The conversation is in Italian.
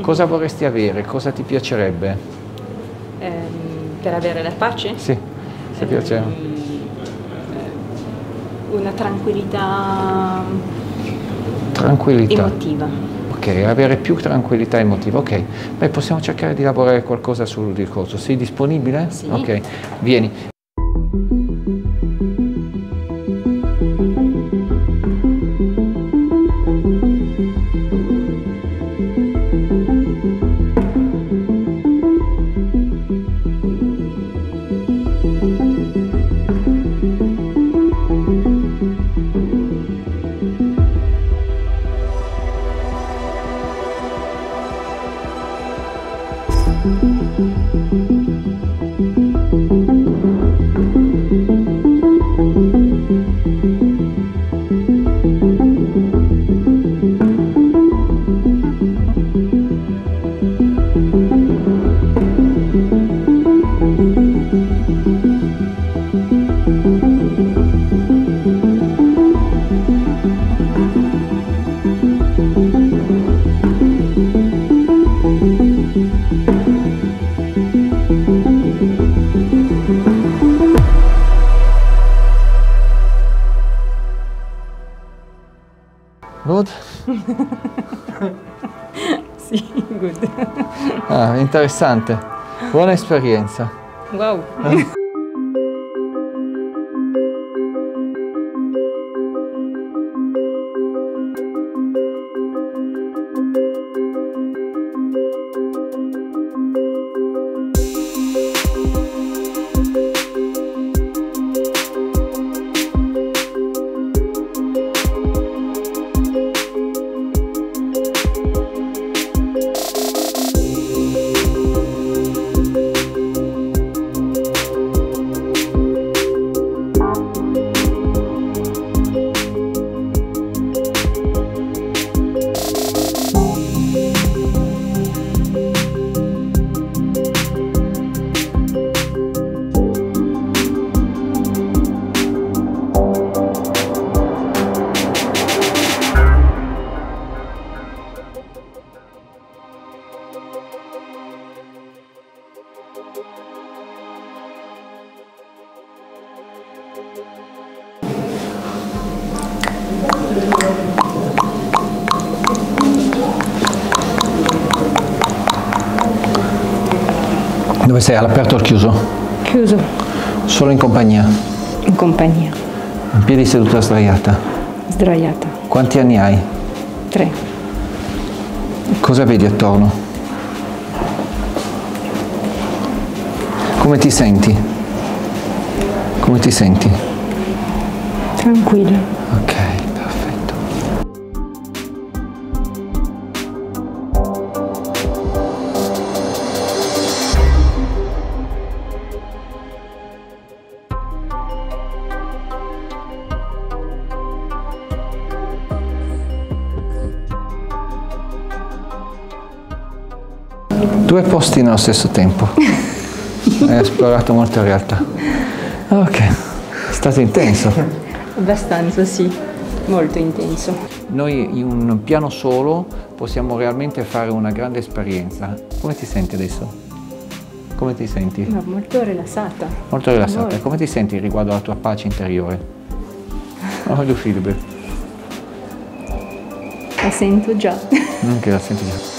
Cosa vorresti avere? Cosa ti piacerebbe? Per avere la pace? Sì, se piaceva. Una tranquillità, emotiva. Ok, avere più tranquillità emotiva, ok. Beh, possiamo cercare di lavorare qualcosa sul discorso. Sei disponibile? Sì. Ok, vieni. Good? Sì, good. Ah, interessante. Buona esperienza. Wow. Dove sei? All'aperto o al chiuso? Chiuso. Solo in compagnia? In compagnia. In piedi seduta sdraiata? Sdraiata. Quanti anni hai? 3. Cosa vedi attorno? Come ti senti? Come ti senti? Tranquillo. Ok. Due posti nello stesso tempo. Hai esplorato molta realtà. Ok, è stato intenso. Abbastanza, sì, molto intenso. Noi in un piano solo possiamo realmente fare una grande esperienza. Come ti senti adesso? Come ti senti? No, molto rilassata. Molto rilassata. Molto. Come ti senti riguardo alla tua pace interiore? Voglio feedback. La sento già. Anche la senti già.